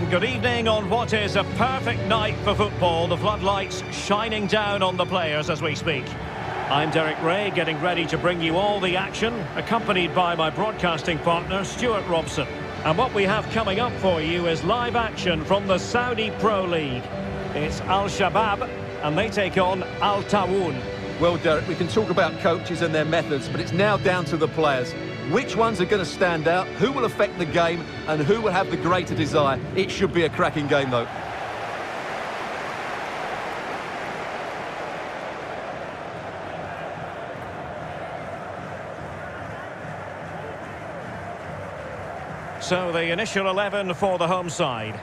And good evening on what is a perfect night for football. The floodlights shining down on the players as we speak. I'm Derek Ray, getting ready to bring you all the action, accompanied by my broadcasting partner, Stuart Robson. And what we have coming up for you is live action from the Saudi Pro League. It's Al Shabab, and they take on Al Taawoun. Well, Derek, we can talk about coaches and their methods, but it's now down to the players. Which ones are going to stand out, who will affect the game, and who will have the greater desire? It should be a cracking game, though. So the initial 11 for the home side.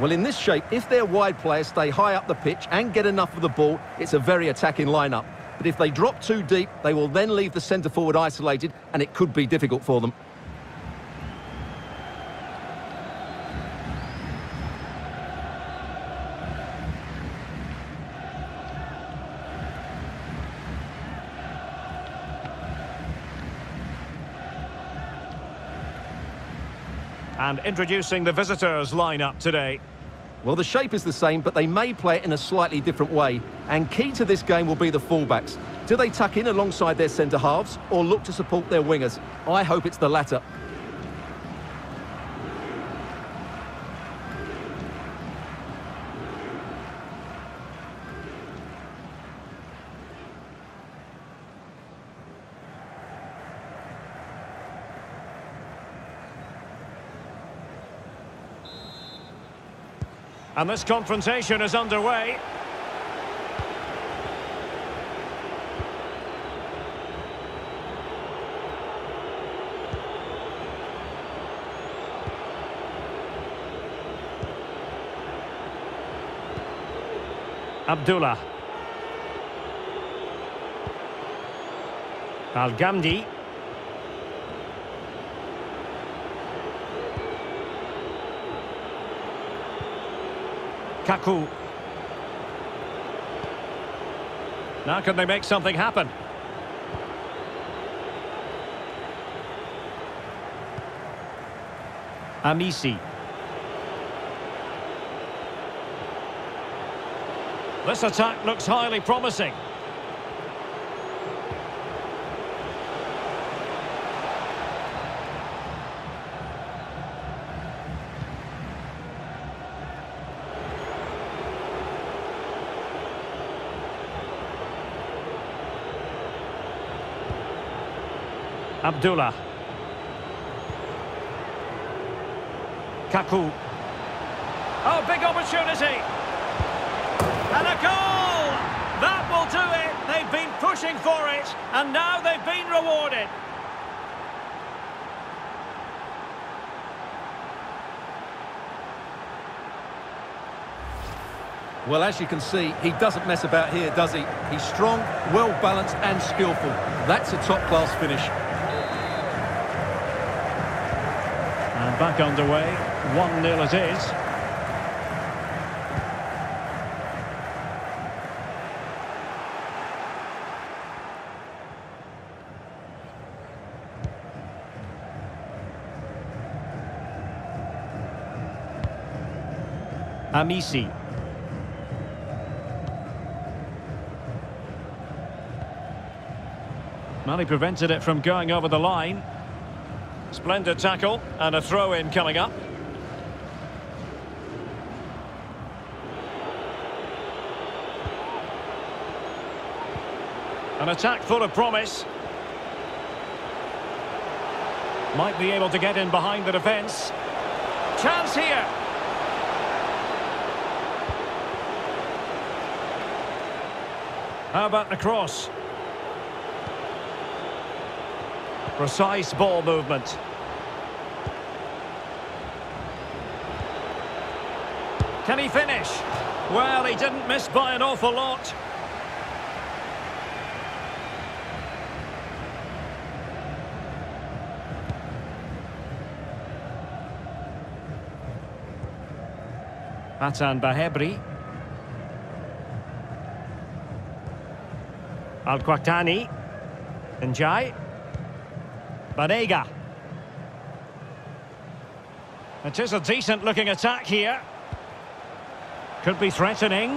Well, in this shape, if their wide players stay high up the pitch and get enough of the ball, it's a very attacking lineup. But if they drop too deep, they will then leave the centre-forward isolated, and it could be difficult for them. And introducing the visitors' lineup today. Well, the shape is the same, but they may play it in a slightly different way. And key to this game will be the fullbacks. Do they tuck in alongside their centre-halves or look to support their wingers? I hope it's the latter. And this confrontation is underway. Abdullah. Al Ghamdi. Kaku. Now can they make something happen? Amisi. This attack looks highly promising. Abdullah. Kaku. Oh, big opportunity. And a goal! That will do it. They've been pushing for it, and now they've been rewarded. Well, as you can see, he doesn't mess about here, does he? He's strong, well-balanced and skillful. That's a top-class finish. And back underway, 1-0 it is. Amisi. Mali prevented it from going over the line. Splendid tackle, and a throw-in coming up. An attack full of promise. Might be able to get in behind the defence. Chance here. How about the cross? Precise ball movement. Can he finish? Well, he didn't miss by an awful lot. Matan Bahebri. Al Qahtani. And Jai Barrega. It is a decent looking attack here. Could be threatening.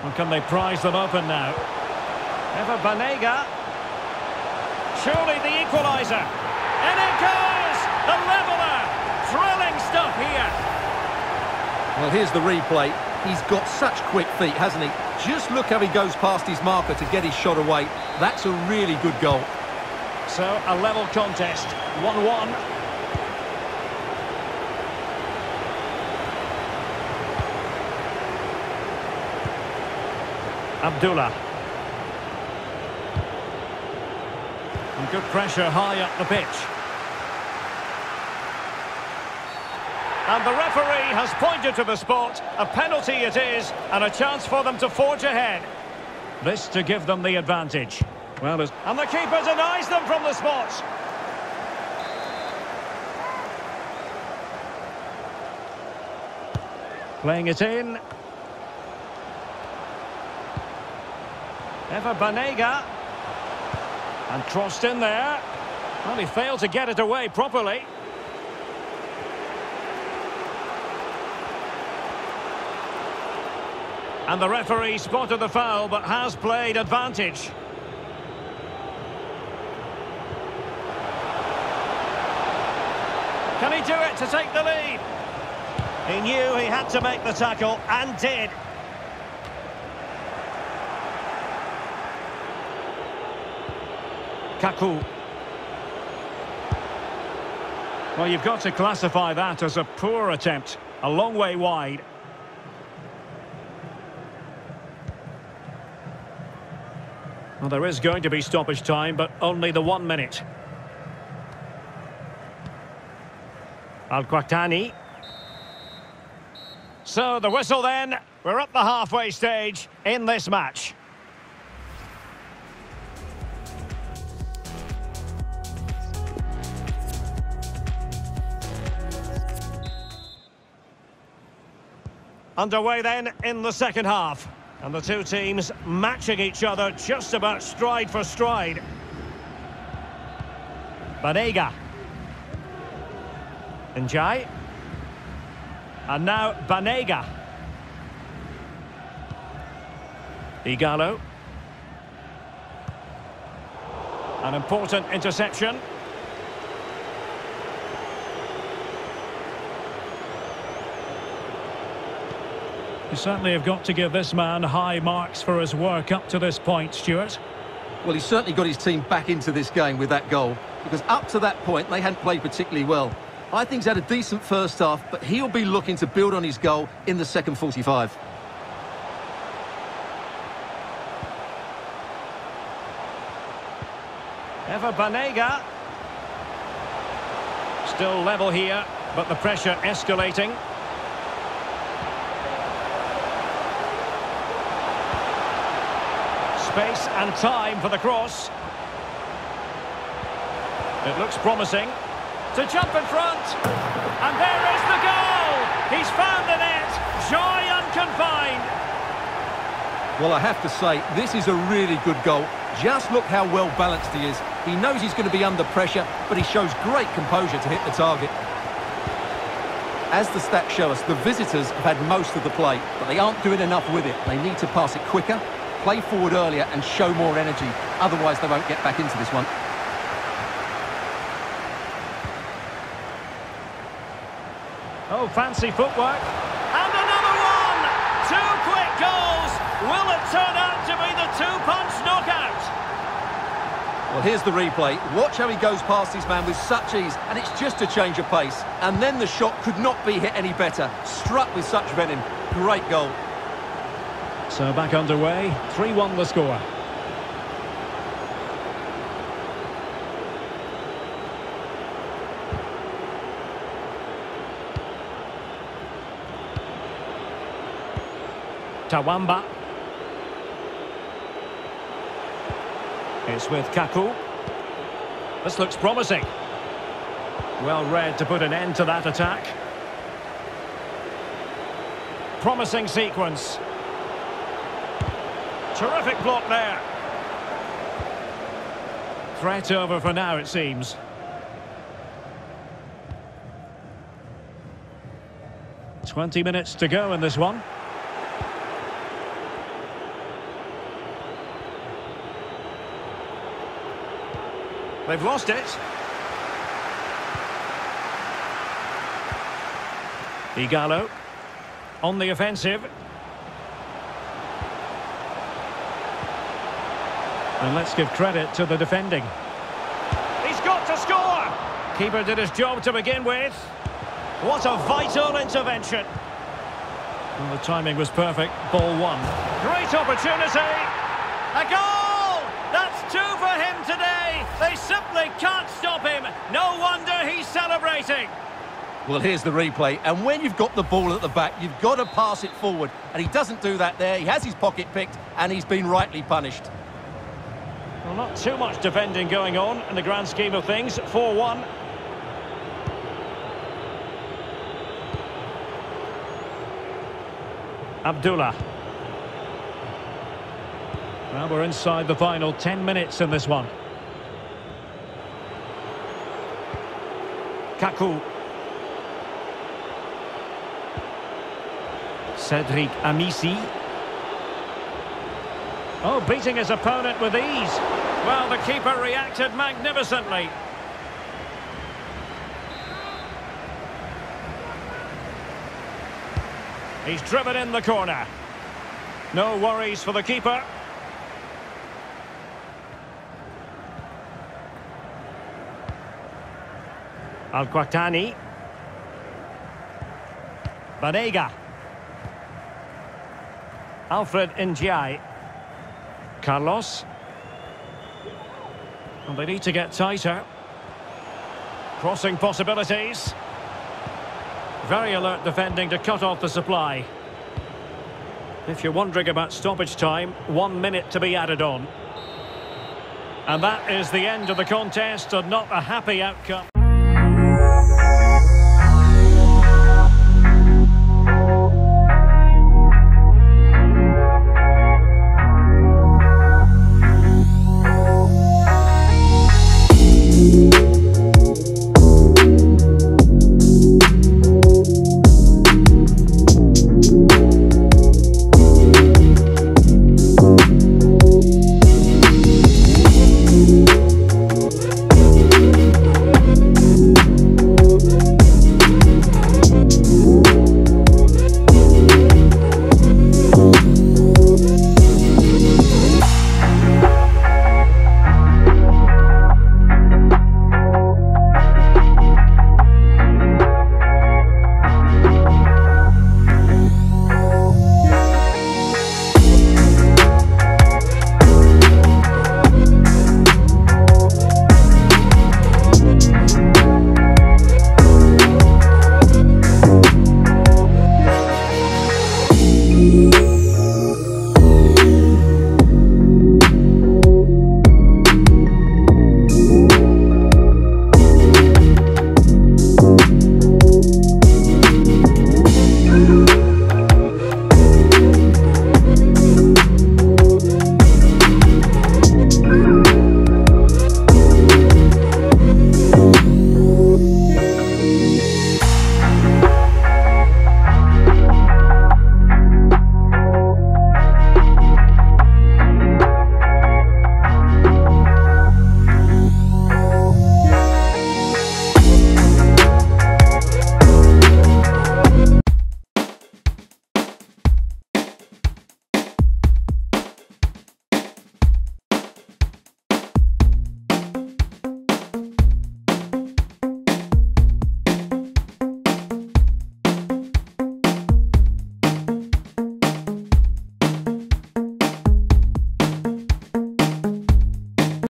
And can they prise them open now? Ever Banega. Surely the equaliser. And it goes! The leveller! Thrilling stuff here. Well, here's the replay. He's got such quick feet, hasn't he? Just look how he goes past his marker to get his shot away. That's a really good goal. So, a level contest. 1-1. Abdullah. And good pressure high up the pitch. And the referee has pointed to the spot. A penalty it is, and a chance for them to forge ahead. This to give them the advantage. Well, and the keeper denies them from the spot. Playing it in. Ever Banega. And crossed in there. Well, he failed to get it away properly. And the referee spotted the foul, but has played advantage. Can he do it to take the lead? He knew he had to make the tackle, and did. Kaku. Well, you've got to classify that as a poor attempt. A long way wide. Well, there is going to be stoppage time, but only the 1 minute. Al Qahtani. So the whistle then. We're up the halfway stage in this match. Underway then in the second half. And the two teams matching each other just about stride for stride. Banega. Njai. And now Banega. Igalo. An important interception. You certainly have got to give this man high marks for his work up to this point, Stuart. Well, he's certainly got his team back into this game with that goal, because up to that point they hadn't played particularly well. I think he's had a decent first half, but he'll be looking to build on his goal in the second 45. Ever Banega. Still level here, but the pressure escalating. Space and time for the cross. It looks promising. To jump in front, and there is the goal! He's found the net, joy unconfined! Well, I have to say, this is a really good goal. Just look how well balanced he is. He knows he's going to be under pressure, but he shows great composure to hit the target. As the stats show us, the visitors have had most of the play, but they aren't doing enough with it. They need to pass it quicker, play forward earlier, and show more energy. Otherwise, they won't get back into this one. Oh, fancy footwork. And another one! Two quick goals! Will it turn out to be the two-punch knockout? Well, here's the replay. Watch how he goes past his man with such ease, and it's just a change of pace. And then the shot could not be hit any better. Struck with such venom. Great goal. So back underway. 3-1 the score. Tawamba. It's with Kaku. This looks promising. Well read to put an end to that attack. Promising sequence. Terrific block there. Threat over for now, it seems. 20 minutes to go in this one. They've lost it. Igalo on the offensive. And let's give credit to the defending. He's got to score! Keeper did his job to begin with. What a vital intervention. Well, the timing was perfect. Ball one. Great opportunity. A goal! That's two for him today. They simply can't stop him. No wonder he's celebrating. Well, here's the replay. And when you've got the ball at the back, you've got to pass it forward. And he doesn't do that there. He has his pocket picked, and he's been rightly punished. Well, not too much defending going on in the grand scheme of things. 4-1. Abdullah. Now we're inside the final 10 minutes in this one. Kaku. Cedric Amisi. Oh, beating his opponent with ease. Well, the keeper reacted magnificently. He's driven in the corner. No worries for the keeper. Al Qahtani. Banega. Alfred Njai. Carlos. And they need to get tighter. Crossing possibilities. Very alert defending to cut off the supply. If you're wondering about stoppage time, 1 minute to be added on. And that is the end of the contest, and not a happy outcome.